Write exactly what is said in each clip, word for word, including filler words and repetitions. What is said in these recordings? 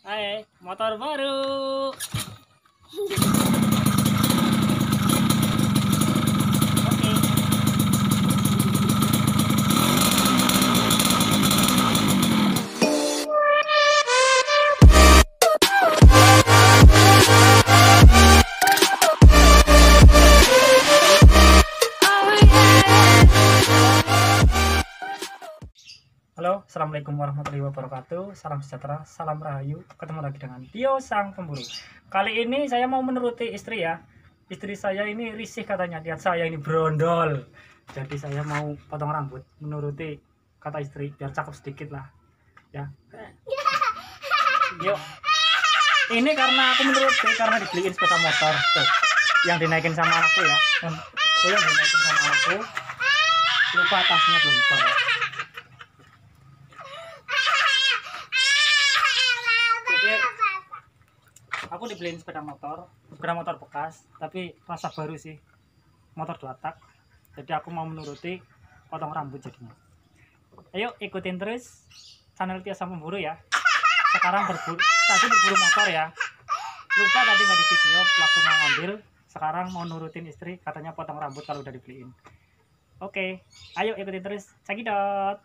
Hai, motor baru. Halo, assalamualaikum warahmatullahi wabarakatuh. Salam sejahtera, salam rahayu. Ketemu lagi dengan Tyo Sang Pemburu. Kali ini saya mau menuruti istri ya. Istri saya ini risih katanya, lihat saya ini brondol. Jadi saya mau potong rambut menuruti kata istri biar cakep sedikit lah. Ya. Yuk. Ini karena aku menuruti karena dibeliin sepeda motor tuh. Yang dinaikin sama aku ya. Yang dinaikin sama aku. Lupa tasnya belum dibawa. Aku dibeliin sepeda motor, sepeda motor bekas, tapi rasa baru sih, motor dua tak. Jadi aku mau menuruti potong rambut jadinya. Ayo ikutin terus channel Tyo Sang Pemburu ya. Sekarang berburu, tadi berburu motor ya. Lupa tadi nggak di video, waktu mau ngambil. Sekarang mau nurutin istri, katanya potong rambut kalau udah dibeliin. Oke, ayo ikutin terus. Cekidot.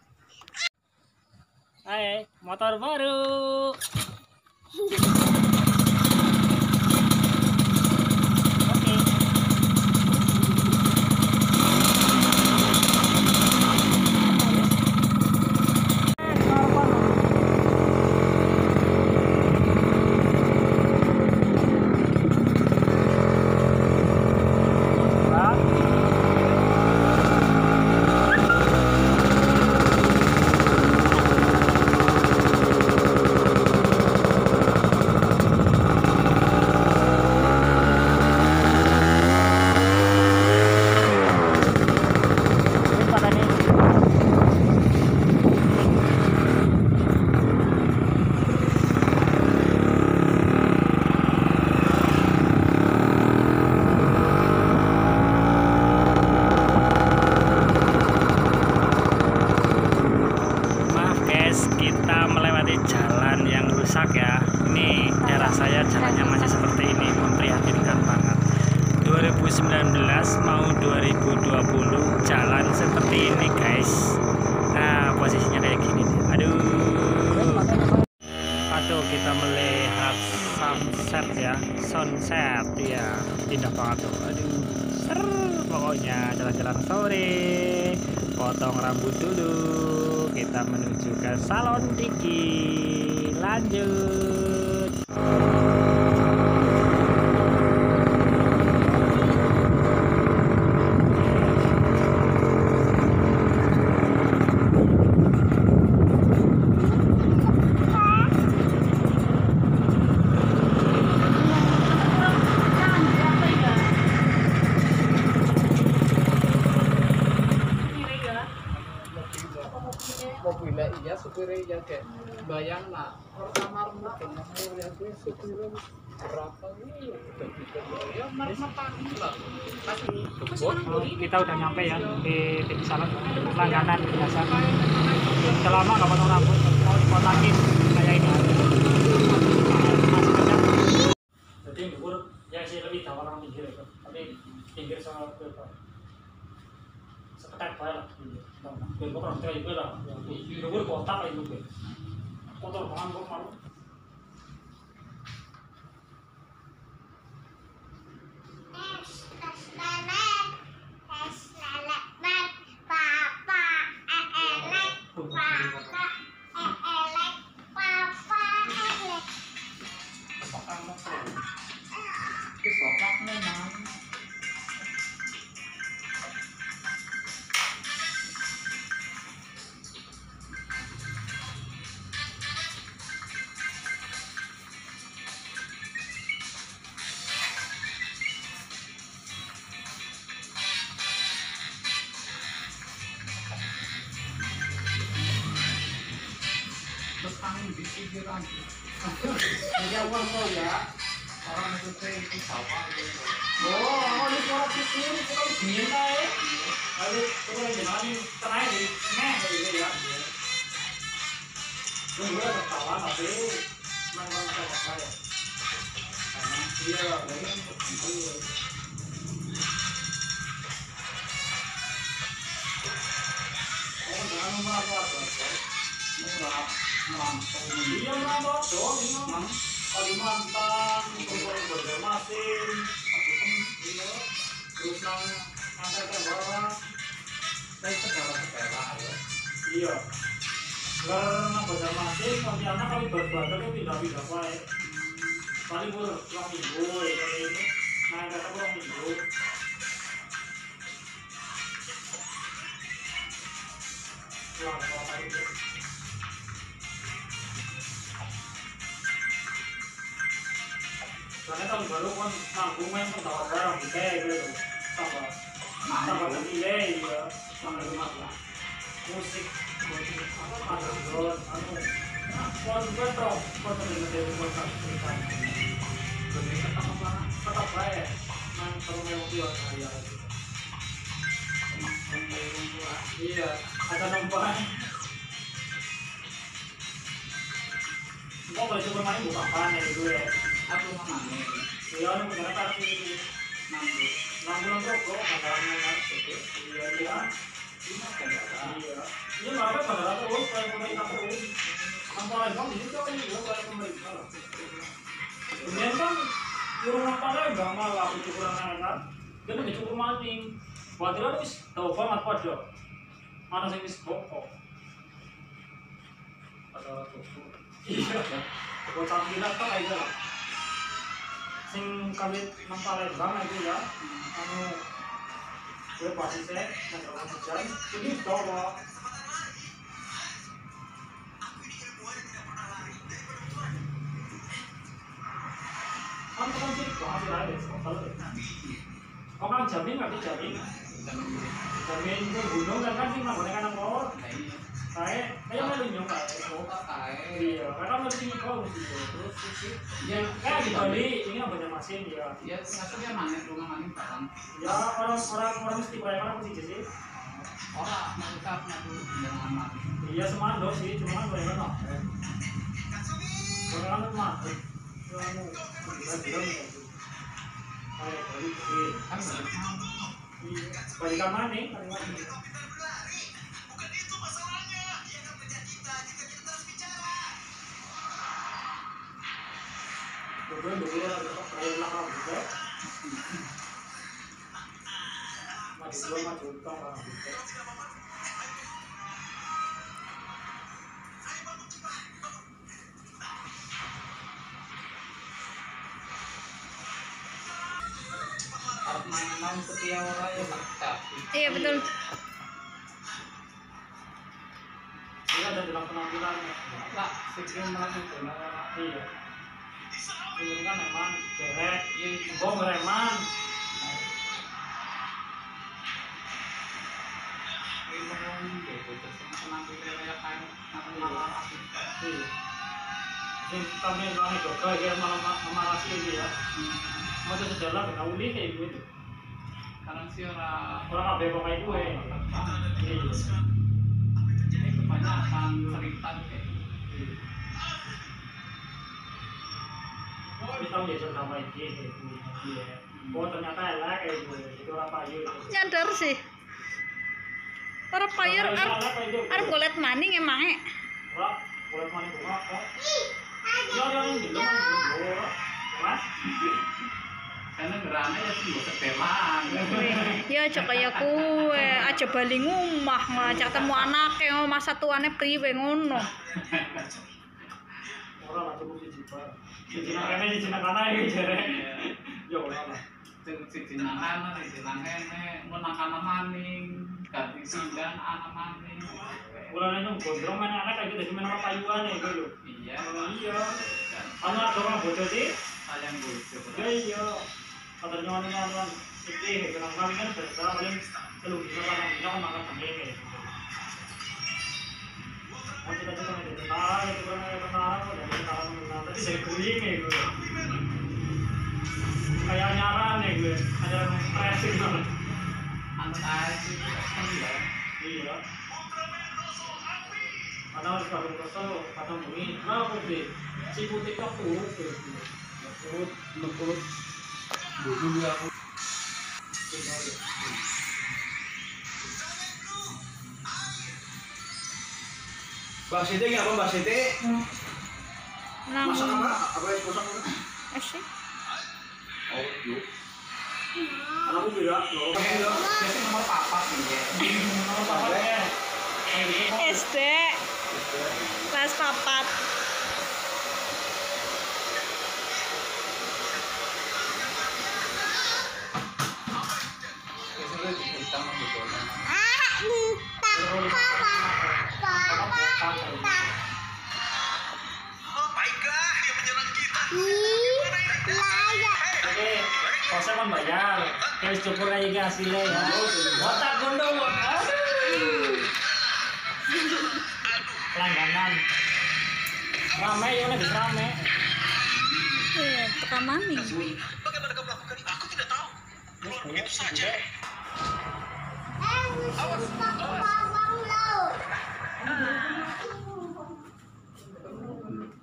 Hai, motor baru. dua ribu sembilan belas mau dua ribu dua puluh jalan seperti ini guys. Nah posisinya kayak gini. Aduh. Aduh kita melihat sunset ya, sunset ya, indah banget tuh. Aduh. Seru pokoknya jalan-jalan sore. Potong rambut dulu. Kita menuju ke Salon Diki. Lanjut. Mobilnya iya, supirnya iya deh. Bayang nak, pertama mungkin mobilnya itu supirnya berapa nih? Ya, mereka lah. Kita udah nyampe ya di di Salon, langganan biasa. Selama nggak potong rambut, mau dipotongin kayak ini. Jadi libur ya sih lebih tahu orang pinggir itu, tapi pinggir sama berapa? Sepetak banget. Gue orang tua juga lah, gue kotak lah juga, kotor banget gue malu. Pikiran. Jadi awal kau ya orang itu saya itu sama. Oh, awal itu orang pikir kalau biasa eh, lalu orang jalan terakhir di mana gitu ya. Dulu orang tawa tapi memang Iya. Karena pada masih Pontianak kali berbagai itu pindah-pindah baik. Paling kurang minggu kali ini. Nah, kata kurang minggu. Wah, apa itu? Soalnya tahun baru kan nanggung yang pendapat barang gitu gitu. Tambah, tambah nilai ya, tambah rumah lah. Musik musik apa ada drone anu kon betrok kon dengan kontak kita jadi kata apa kata bae nang perlu yo saya iya ada nampak mau boleh bermain buka apaan itu ya aku mama iya anu benar tapi nanggu nanggu nanggu ada nang iya iya Iya, ini mereka bandara terus, kayak pemerintah terus. Antara itu di situ ini juga kayak pemerintah lah. Kemudian kan, kurang apa lagi nggak malah itu kurang enak. Jadi dicukur mancing. Buat itu harus tahu banget pada mana sih mis bokok. Ada tuh. Iya. Buat tampilan kan aja lah. Sing kawit nampalin banget itu ya. Anu gue pasti saya nggak terlalu ini bawa kan kan sih pasti ada soal kok kan jamin nggak dijamin jamin ke gunung kan kan sih nggak boleh kan ngor saya saya malu nyong kayak iya karena mesti kau gitu terus sih yang kayak di Bali ini banyak masin ya ya maksudnya mana rumah mana barang ya orang orang orang mesti banyak orang mesti jadi orang mantap nyatu yang aman iya semua dos sih cuma banyak orang orang itu mati kamu berarti kayak dari kan balikan mana nih Kemudian dulu ada orang orang juga, maju dulu maju dulu orang juga. Permainan setia orang yang tak. Iya betul. Ia ada dalam penampilan lah, sebelum melakukan iya. Ini kan memang derek, ini bom reman. Ini memang gitu, senang kayak malam asli. Jadi kami orang itu kayak malam malam asli ya. Mau tuh sejalan dengan uli kayak gitu. Karena si orang orang abe bapak ibu ya. Ini kebanyakan cerita kayak. Kita biasa sama dia, dia. Oh ternyata elak itu, itu orang payu. Nyadar sih. Orang payu, orang golet maning emangnya. Orang golet maning bukan apa? Iya, yang itu maning. Mas, karena berani ya sih buat teman. Ya coba ya kue, aja balik rumah ngajak temu anak yang masa tuane priwe ngono. Orang macam tu siapa? Cinakan ni cinakan aja je. Ya orang lah. Cinakan lah, cinakan ni menakan maning, ganti sidan anak maning. Orang ni bodoh main anak lagi dah cuma payuan ni dulu. Iya. Iya. Anak orang bodoh sih. Ayang bodoh. Iya. Kata nyonya nyonya, sedih. Kenapa kami kan bersalah paling kalau kita orang kita kan makan sendiri. Macam macam macam ada tentara, ada orang ada tentara, ada tentara mengenal. Tapi saya kuing ni gue, kayak nyaran ni gue, ada pressing lah. Antai, iya. Ada orang kabur kosong, ada mungkin. Nah, putih, si putih tak putih. urut urut dulu aku Mbak Siti nggak apa Mbak Siti hmm. masak apa apa yang masak apa Asyik. Oh yuk anakku bilang loh biasanya nomor papat nih nomor papat ya S D kelas papat kosnya membayar, terus cukur aja ke hasilnya ya. Botak gondong, aduh. Langganan. Ramai ya, lebih ramai. Iya, tukang mami. Bagaimana kamu lakukan? Aku tidak tahu. Keluar begitu saja. Awas,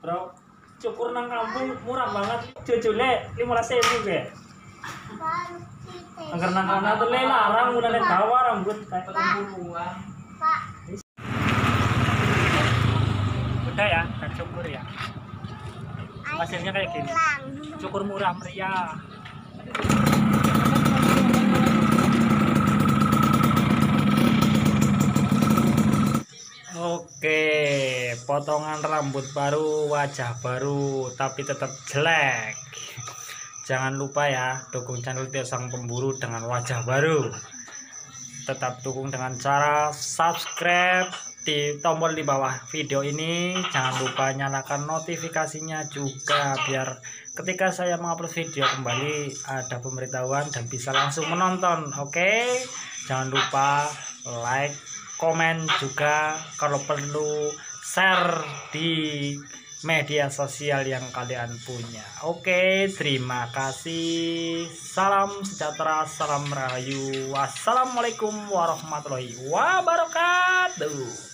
bro, cukur nang kampung murah banget. Cucule lima belas ribu ya. Karena anak tuh larang udah bawa rambut kayak pemburuan. Pak. Udah ya, kita cukur ya. Hasilnya kayak gini. Cukur murah meriah. Oke, potongan rambut baru, wajah baru, tapi tetap jelek. Jangan lupa ya, dukung channel Tyo Sang Pemburu dengan wajah baru. Tetap dukung dengan cara subscribe di tombol di bawah video ini. Jangan lupa nyalakan notifikasinya juga, biar ketika saya mengupload video kembali ada pemberitahuan dan bisa langsung menonton. Oke, jangan lupa like, komen juga, kalau perlu share di media sosial yang kalian punya. Oke, terima kasih. Salam sejahtera, salam rahayu. Wassalamualaikum warahmatullahi wabarakatuh.